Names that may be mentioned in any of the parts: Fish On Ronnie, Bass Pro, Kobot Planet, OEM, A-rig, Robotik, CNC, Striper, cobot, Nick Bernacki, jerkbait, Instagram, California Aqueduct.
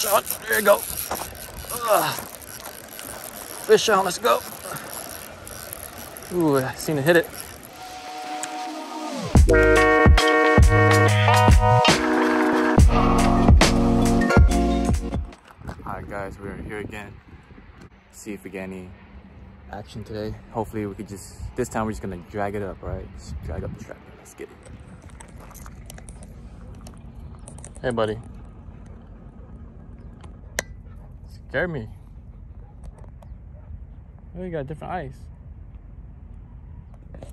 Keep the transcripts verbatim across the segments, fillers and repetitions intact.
fish on. There you go. Ugh. Fish on, let's go. Ooh, I seem to hit it. Alright guys, we're here again. See if we get any action today. Hopefully we could just, this time we're just gonna drag it up, right? Just drag up the trap. Let's get it. Hey buddy. Scared me. Oh, you got different eyes. Okay,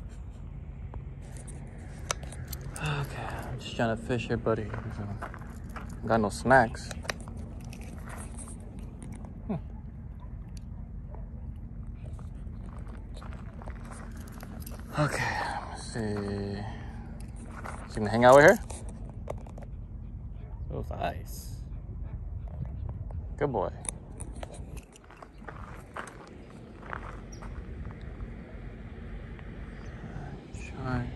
I'm just trying to fish here, buddy. Got no snacks. Hmm. Okay, let's see. Is he gonna hang out with her? Those eyes. Good boy. Try.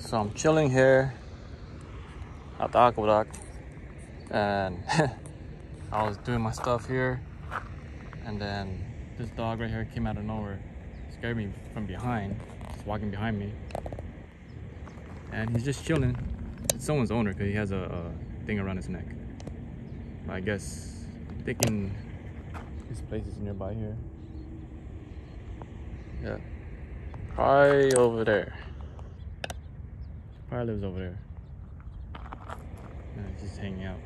So I'm chilling here at the aqueduct, and I was doing my stuff here, and then this dog right here came out of nowhere, scared me from behind, just walking behind me, and he's just chilling. It's someone's owner because he has a, a thing around his neck. I guess thinking this place is nearby here. Yeah, probably over there. Probably lives over there. No, he's just hanging out.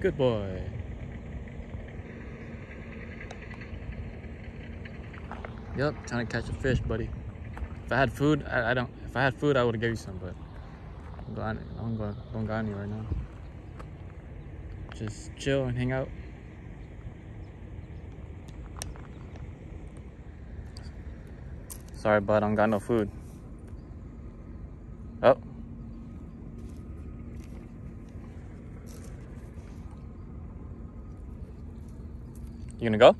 Good boy. Yep, trying to catch a fish, buddy. If I had food, I, I don't. If I had food, I would have gave you some, but I'm glad I don't, go, don't got any right now. Just chill and hang out. Sorry, bud, I don't got no food. Oh. You gonna go?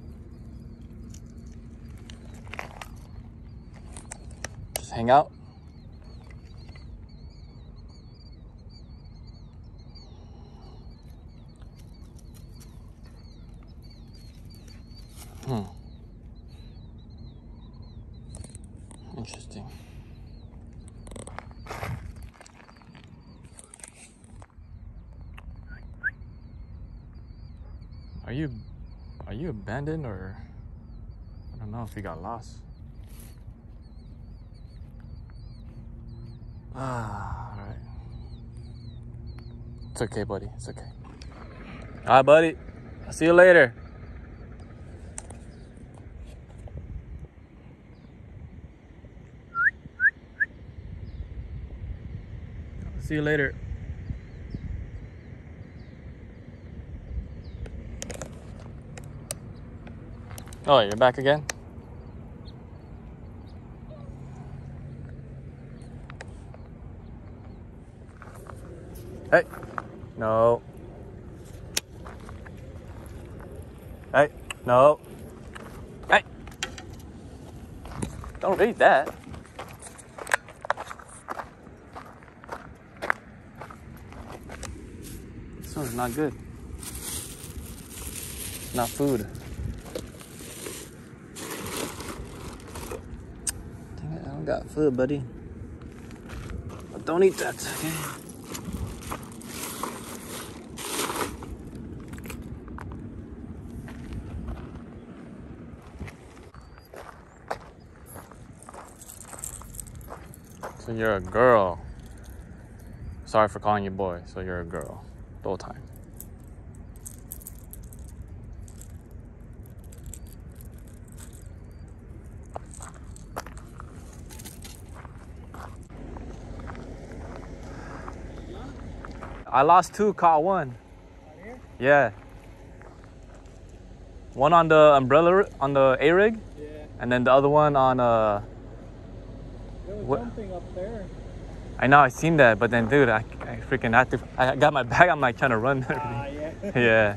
Just hang out. Hmm. Interesting. Are you are you abandoned, or I don't know if you got lost? Ah, all right. It's okay, buddy. It's okay. All right, buddy. I'll see you later. See you later. Oh, you're back again? Hey. No. Hey. No. Hey. Don't read that. Oh, it's not good. It's not food. Dang it, I don't got food, buddy. But don't eat that, okay? So you're a girl. Sorry for calling you boy, so you're a girl. Whole time. I lost two, caught one. Right here? Yeah. One on the umbrella on the A-rig, yeah. And then the other one on uh there was what? Something up there. I know, I seen that, but then, dude, I, I freaking had to. I got my bag. I'm like trying to run. Uh, yeah. Yeah.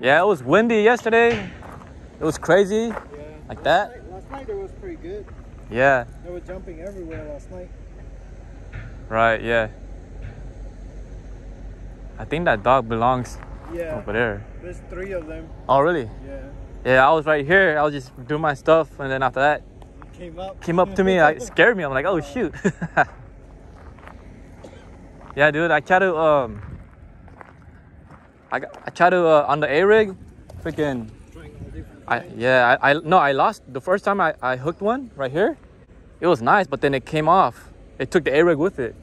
Yeah. It was windy yesterday. It was crazy, yeah. Like that. Last night, last night it was pretty good. Yeah. They were jumping everywhere last night. Right, yeah. I think that dog belongs yeah. over there. There's three of them. Oh, really? Yeah. Yeah, I was right here. I was just doing my stuff, and then after that, it came up. Came up to me. Like, it scared me. I'm like, oh, shoot. Yeah, dude. I try to um. I I try to uh, on the A-rig, freaking. I yeah. I, I no. I lost the first time. I I hooked one right here. It was nice, but then it came off. It took the A-rig with it.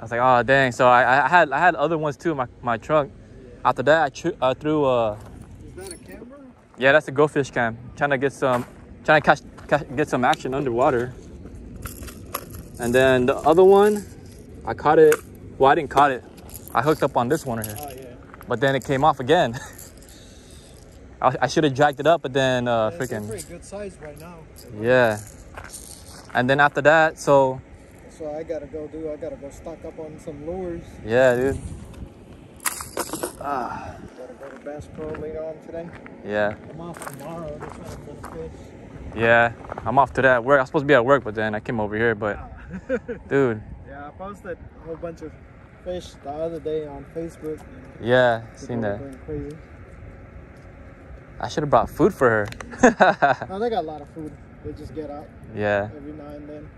I was like, oh dang. So I I had I had other ones too in my my trunk. Yeah. After that, I uh, threw uh. Is that a camera? Yeah, that's a go fish cam. Trying to get some, trying to catch, catch, get some action underwater. And then the other one, I caught it. Well, I didn't caught it. I hooked up on this one right here. Oh, yeah. But then it came off again. I, I should have jacked it up, but then uh, yeah, freaking. It's a pretty good size right now. Yeah. And then after that, so. That's what I gotta go do. I gotta go stock up on some lures. Yeah, dude. Ah. Go to Bass Pro later on today. Yeah. I'm off tomorrow. They're trying to pull fish. Yeah, I'm off to that work. I was supposed to be at work, but then I came over here. But, yeah. Dude. Yeah, I posted a whole bunch of fish the other day on Facebook. Yeah, seen that. Crazy. I should have brought food for her. No, they got a lot of food. They just get out. Yeah. Every now and then.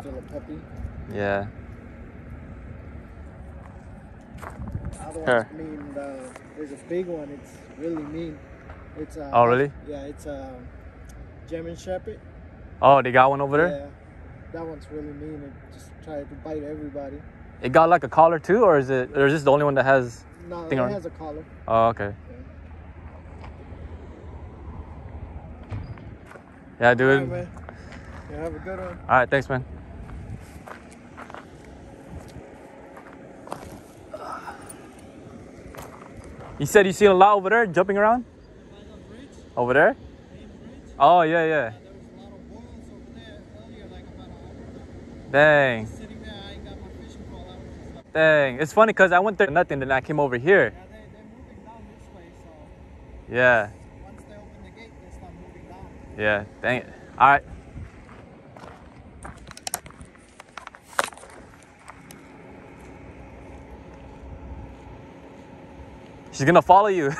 Still a puppy. Yeah. Her. Mean, uh, there's a big one. It's really mean. It's uh, oh really? Yeah, it's a uh, German Shepherd. Oh, they got one over yeah, there. Yeah, that one's really mean. It just tried to bite everybody. It got like a collar too, or is it? Or is this the only one that has? No, it has a collar. Oh, okay. Yeah, yeah dude. All right, man. Yeah, have a good one. All right, thanks, man. You said you seen a lot over there, jumping around? By the bridge. Over there? Main bridge. Oh, yeah, yeah. yeah there was a lot of boils over there earlier, like about an hour. Dang. Sitting there, I got my fishing pole. I was just like, dang. It's funny because I went there nothing, then I came over here. Yeah, they, they're moving down this way, so. Yeah. Once they open the gate, they start moving down. Yeah, dang it. All right. She's gonna follow you.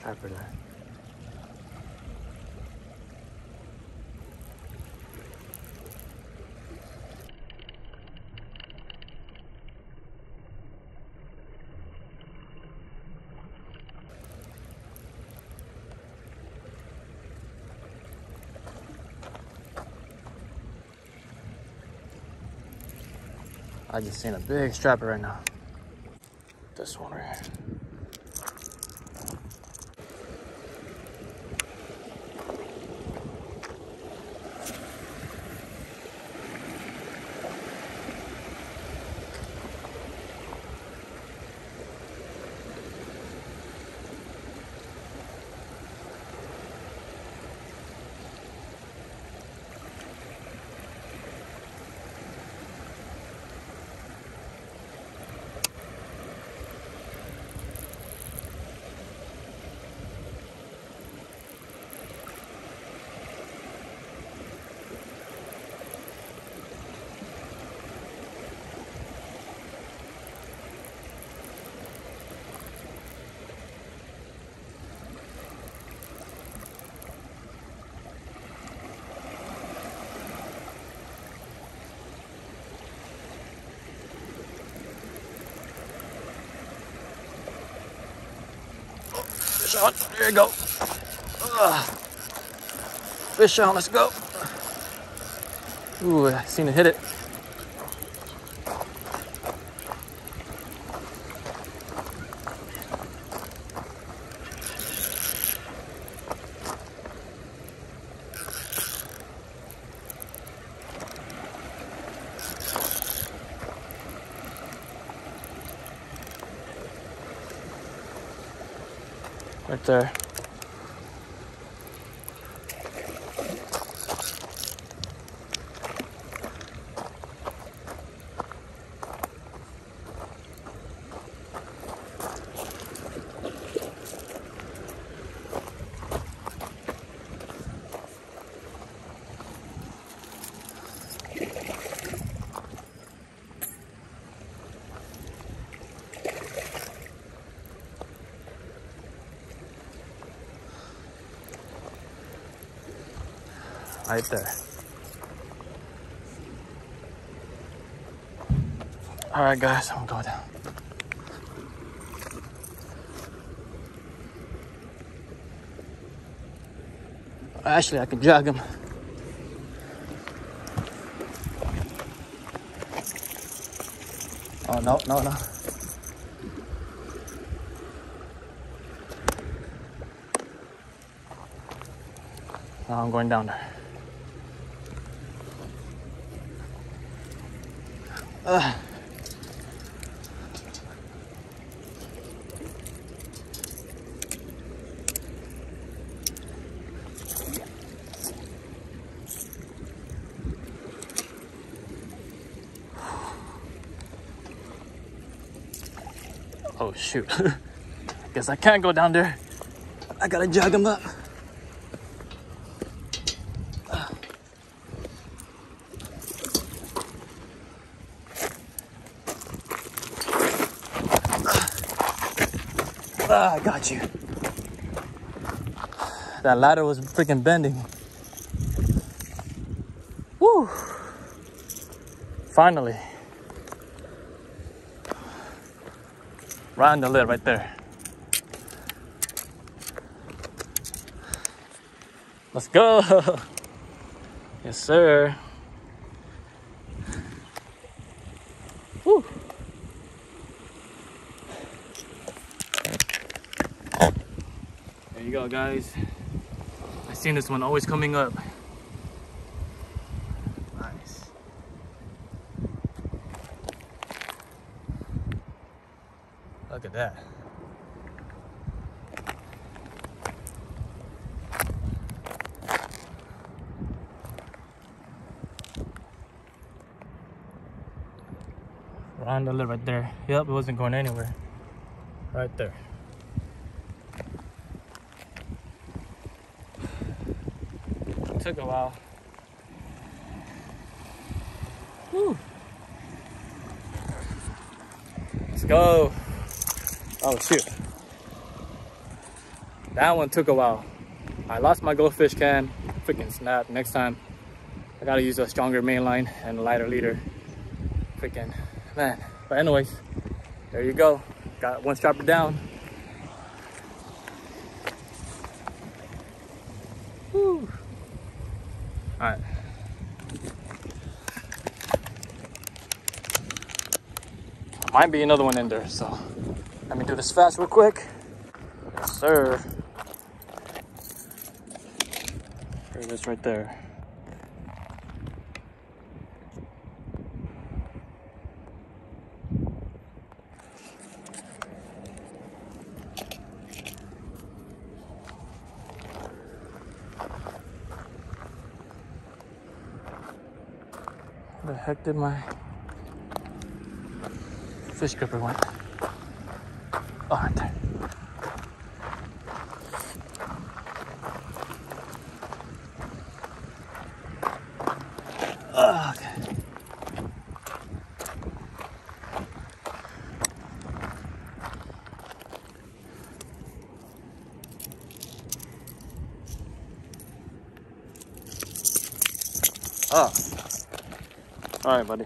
Try for that. I just seen a big striper right now. This one right here. Fish on, there you go. Ugh. Fish on, let's go. Ooh, I seem to hit it. right there. Right there. All right, guys, I'm gonna go down. Actually, I can jog him. Oh, no, no, no. Now I'm going down there. Uh. Oh shoot. Guess I can't go down there. I gotta jog him up. Ah, I got you. That ladder was freaking bending. Woo! Finally. Right on the lid right there. Let's go. Yes, sir. Woo! There you go, guys. I've seen this one always coming up. Nice. Look at that. Round the lid right there. Yep, it wasn't going anywhere. Right there. Took a while. Woo. Let's go. Oh shoot. That one took a while. I lost my goldfish can. Freaking snap. Next time I gotta use a stronger main line and a lighter leader. Freaking man. But anyways, there you go. Got one stropper down. Woo. All right. Might be another one in there, so let me do this fast real quick. Yes, sir. There it is right there. Where the heck did my fish gripper went? Oh, right there. Oh, okay. Oh. All right, buddy.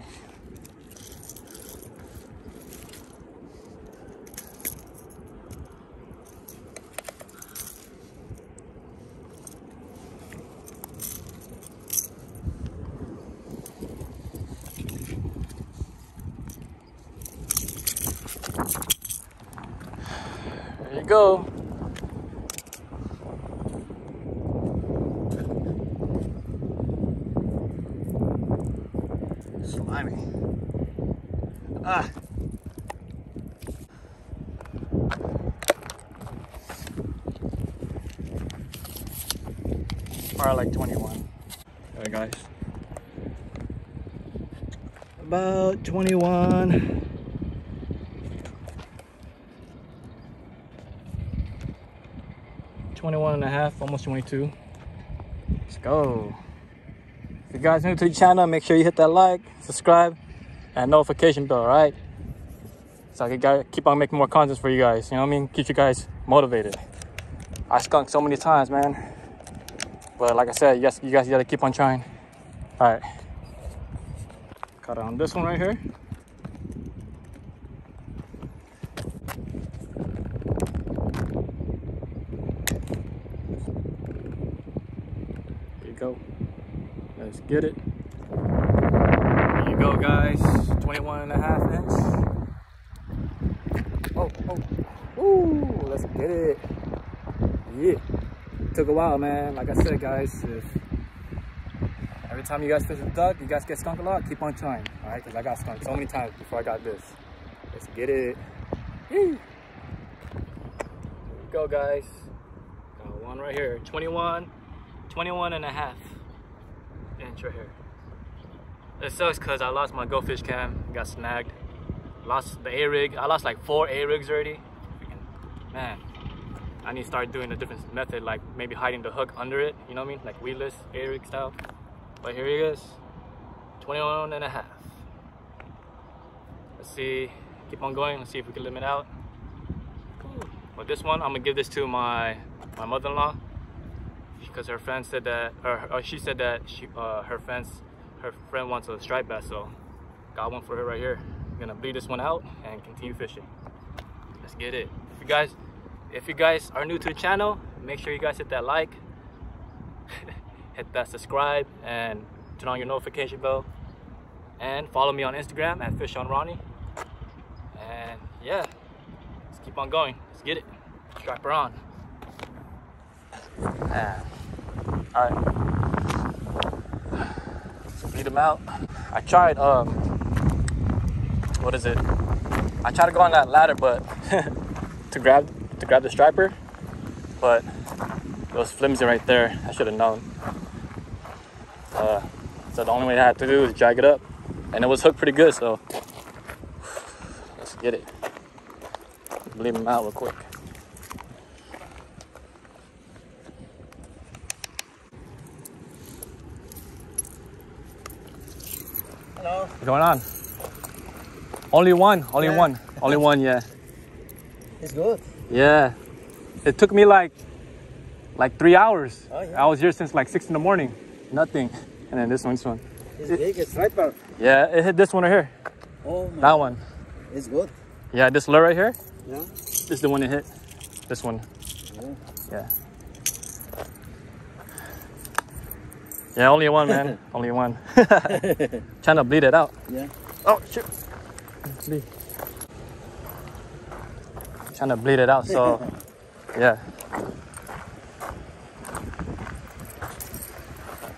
There you go. Ah. Or like twenty-one. Alright guys. About twenty-one. twenty-one and a half, almost twenty-two. Let's go. If you guys are new to the channel, make sure you hit that like, subscribe, and notification bell, alright? So I can keep on making more content for you guys, you know what I mean? Keep you guys motivated. I skunked so many times, man. But like I said, yes, you guys gotta keep on trying. Alright. Caught on this one right here. Go, let's get it. There you go, guys. twenty-one and a half inch. Oh, oh, ooh, let's get it. Yeah, took a while, man. Like I said, guys, if every time you guys fish a duck, you guys get skunked a lot, keep on trying, all right? Because I got skunked so many times before I got this. Let's get it. Here you go, guys. Got one right here. twenty-one and a half inch right here. It sucks because I lost my go fish cam, got snagged. Lost the A-rig. I lost like four A-rigs already. Man, I need to start doing a different method, like maybe hiding the hook under it, you know what I mean? Like weedless A-rig style. But here he is, twenty-one and a half. Let's see, keep on going. Let's see if we can limit out. Cool. But this one, I'm gonna give this to my, my mother-in-law. Because her friend said that, or, or she said that she, uh, her friends, her friend wants a striped bass, so got one for her right here. I'm gonna bleed this one out and continue fishing. Let's get it. If you guys, if you guys are new to the channel, make sure you guys hit that like, hit that subscribe, and turn on your notification bell. And follow me on Instagram at FishOnRonnie. And yeah, let's keep on going. Let's get it. Striper on. Man. All right, bleed them out. I tried, um, what is it? I tried to go on that ladder, but to grab to grab the striper, but it was flimsy right there. I should have known. Uh, so the only way I had to do is drag it up, and it was hooked pretty good. So let's get it. Bleed them out real quick. Hello. What's going on? Only one, only yeah. one, only one, yeah. It's good. Yeah. It took me like like three hours. Oh, yeah. I was here since like six in the morning. Nothing. And then this one, this one. It's it, big, it's right back. Yeah, it hit this one right here. Oh, man. That one. It's good. Yeah, this lure right here. Yeah. This is the one it hit. This one. Oh. Yeah. Yeah, only one, man. Only one. Trying to bleed it out. Yeah. Oh, shoot. Bleed. Trying to bleed it out, so yeah.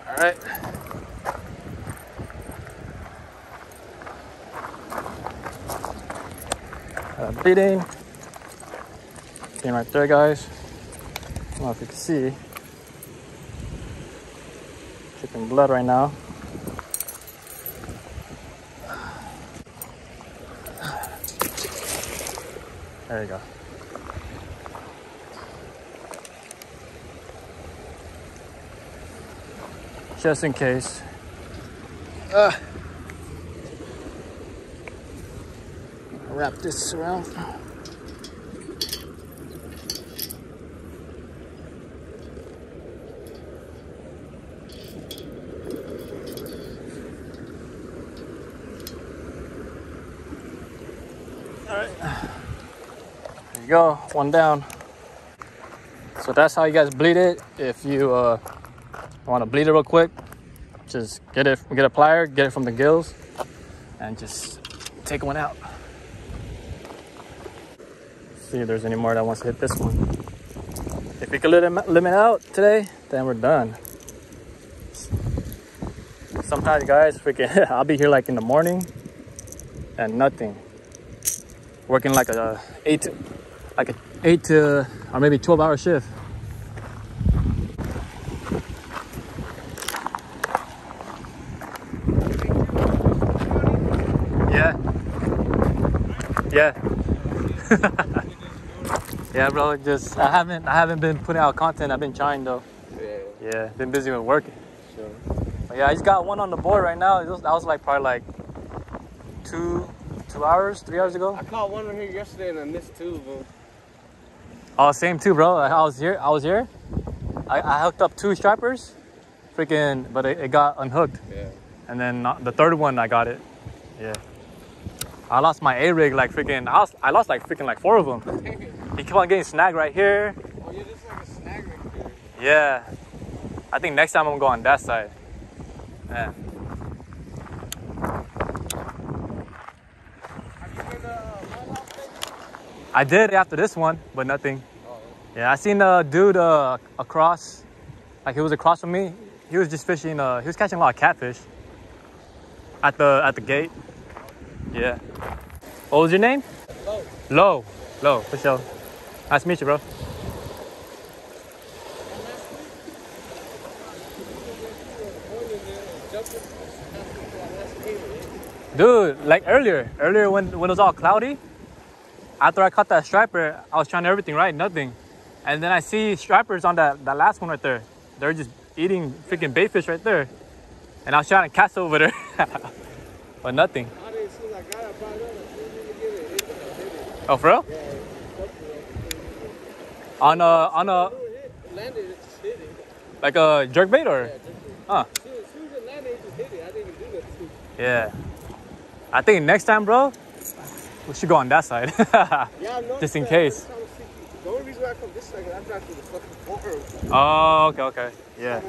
All right. Uh, bleeding. Came right there, guys. I don't know if you can see. Dripping blood right now. There you go. Just in case. Uh, wrap this around. Go, one down. So that's how you guys bleed it. If you uh want to bleed it real quick, just get it get a plier, get it from the gills, and just take one out. See if there's any more that wants to hit this one. If we can let it limit out today, then we're done. Sometimes guys, freaking I'll be here like in the morning and nothing. Working like a eight like an eight to, or maybe twelve hour shift. Yeah. Yeah, bro. Just I haven't I haven't been putting out content. I've been trying though. Yeah. Yeah. Been busy with working. Sure. But yeah, I just got one on the board right now. That was, was like probably like two two hours, three hours ago. I caught one on here yesterday and I missed two, bro. Oh, same too, bro. I was here. I was here. I, I hooked up two stripers, freaking, but it, it got unhooked. Yeah. And then the third one, I got it. Yeah. I lost my A-rig like freaking. I lost, I lost like freaking like four of them. He kept on getting snagged right here. Oh yeah, this is like a snag right here. Yeah. I think next time I'm gonna go on that side. Yeah. I did after this one, but nothing. Oh. Yeah, I seen a dude uh, across, like he was across from me. He was just fishing. Uh, he was catching a lot of catfish at the at the gate. Yeah. What was your name? Low. Low. Low, for sure. Nice to meet you, bro. Dude, like earlier, earlier when, when it was all cloudy, after I caught that striper, I was trying everything right, nothing. And then I see stripers on that, that last one right there. They're just eating freaking bait fish right there. And I was trying to cast over there, but nothing. Oh, for real? Yeah, on a, on a, landed, it just hit it. Like a jerkbait or? Yeah, jerkbait. Yeah. I think next time, bro, we should go on that side. Yeah, no, just in that, case. The only reason why I come this side is I drive through the fucking boat. Oh, okay, okay. Yeah.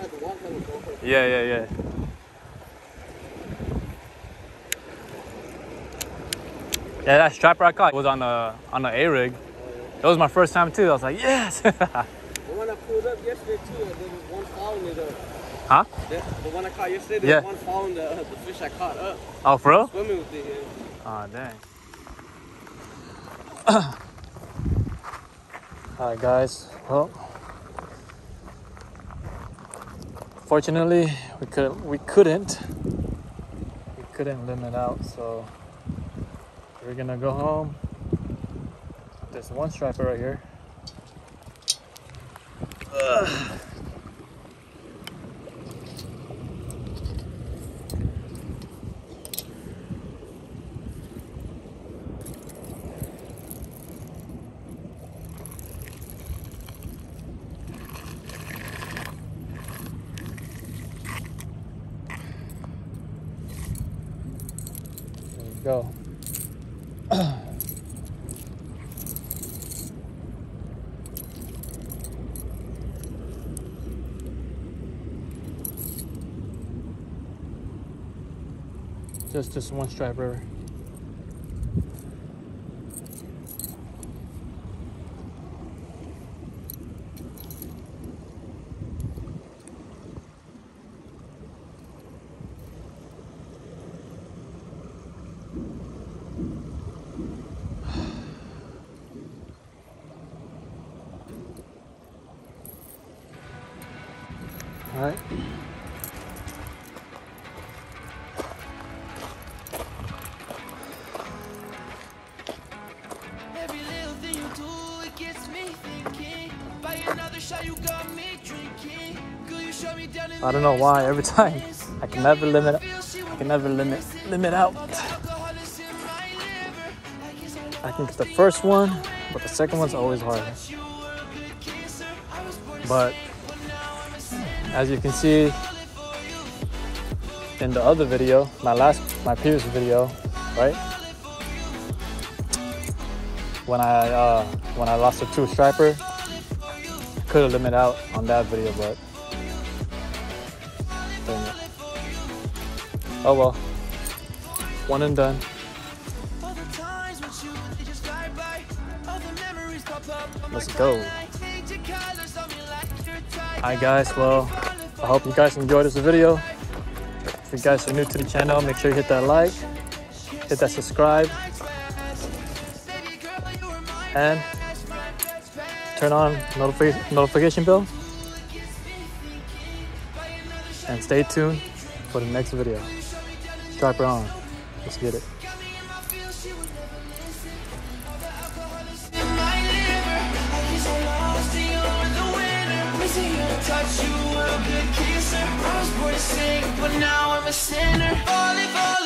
Yeah, yeah, yeah. Yeah, that striper I caught was on a on an A-rig. That was my first time too. I was like, yes. The one I pulled up yesterday too, and there was one following it up. Huh? Yeah, the one I caught yesterday, there yeah. was one following the, uh, the fish I caught up. Oh, for real? Swimming with it. Yeah. Oh, dang. All right, guys. Well, fortunately, we could we couldn't we couldn't limit out, so. We're gonna go home. There's one striper right here. Ugh. There we go. Just just one striper. All right. I don't know why every time I can never limit I can never limit limit out. I can get the first one, but the second one's always hard. But as you can see in the other video, my last my previous video, right? When I uh when I lost a two striper, I could have limited out on that video, but oh well, one and done. Let's go. Hi guys, well, I hope you guys enjoyed this video. If you guys are new to the channel, make sure you hit that like, hit that subscribe, and turn on notifi- notification bell. And stay tuned for the next video. Striper on. Let's get it. sick, but now I'm a sinner. All